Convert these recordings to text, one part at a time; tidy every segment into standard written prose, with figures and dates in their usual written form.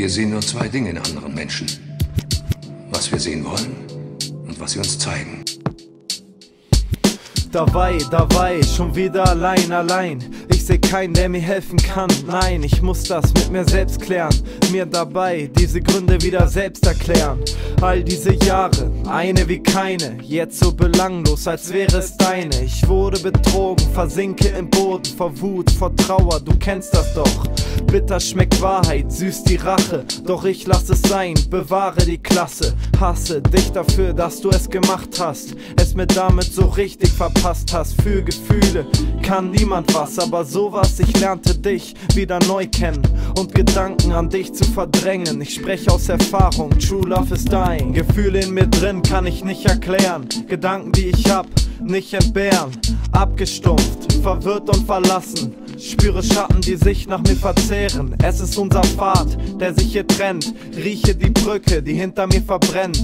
Wir sehen nur zwei Dinge in anderen Menschen. Was wir sehen wollen und was sie uns zeigen. Dabei, schon wieder allein. Ich seh keinen, der mir helfen kann. Nein, ich muss das mit mir selbst klären. Mir dabei diese Gründe wieder selbst erklären. All diese Jahre, eine wie keine. Jetzt so belanglos, als wäre es deine. Ich wurde betrogen, versinke im Boden. Vor Wut, vor Trauer, du kennst das doch. Bitter schmeckt Wahrheit, süß die Rache. Doch ich lass es sein, bewahre die Klasse. Hasse dich dafür, dass du es gemacht hast. Es mir damit so richtig verpasst hast. Für Gefühle kann niemand was, aber sowas, ich lernte dich wieder neu kennen. Und Gedanken an dich zu verdrängen. Ich spreche aus Erfahrung, True Love ist dein. Gefühle in mir drin kann ich nicht erklären. Gedanken, die ich hab, nicht entbehren. Abgestumpft, verwirrt und verlassen. Spüre Schatten, die sich nach mir verzehren. Es ist unser Pfad, der sich hier trennt. Rieche die Brücke, die hinter mir verbrennt.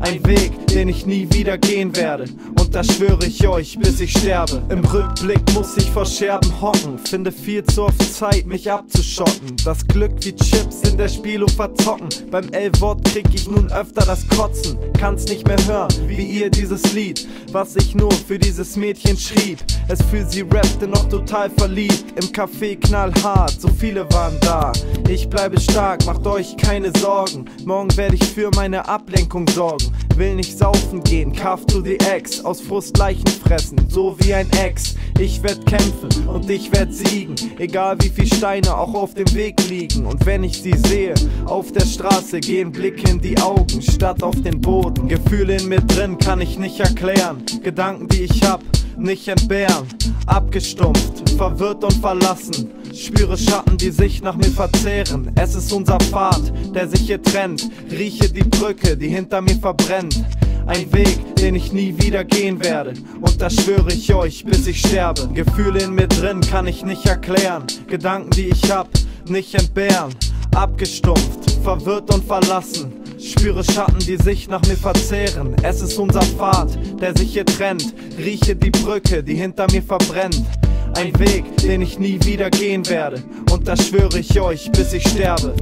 Ein Weg, den ich nie wieder gehen werde. Und das schwöre ich euch, bis ich sterbe. Im Rückblick muss ich vor Scherben hocken. Finde viel zu oft Zeit, mich abzuschotten. Das Glück wie Chips in der Spielo verzocken. Beim L-Wort krieg ich nun öfter das Kotzen. Kann's nicht mehr hören, wie ihr dieses Lied, was ich nur für dieses Mädchen schrieb. Es für sie rappte, noch total verliebt. Im Café knallhart, so viele waren da. Ich bleibe stark, macht euch keine Sorgen. Morgen werde ich für meine Ablenkung sorgen. Will nicht saufen gehen, Kaff to the Ex. Aus Frust Leichen fressen, so wie ein Ex. Ich werd kämpfen und ich werd siegen. Egal wie viel Steine auch auf dem Weg liegen. Und wenn ich sie sehe, auf der Straße gehen Blicke in die Augen, statt auf den Boden. Gefühle in mir drin kann ich nicht erklären. Gedanken, die ich hab, nicht entbehren. Abgestumpft, verwirrt und verlassen. Spüre Schatten, die sich nach mir verzehren. Es ist unser Pfad, der sich hier trennt. Rieche die Brücke, die hinter mir verbrennt. Ein Weg, den ich nie wieder gehen werde. Und das schwöre ich euch, bis ich sterbe. Gefühle in mir drin kann ich nicht erklären. Gedanken, die ich hab, nicht entbehren. Abgestumpft, verwirrt und verlassen. Spüre Schatten, die sich nach mir verzehren. Es ist unser Pfad, der sich hier trennt. Rieche die Brücke, die hinter mir verbrennt. Ein Weg, den ich nie wieder gehen werde. Und das schwöre ich euch, bis ich sterbe.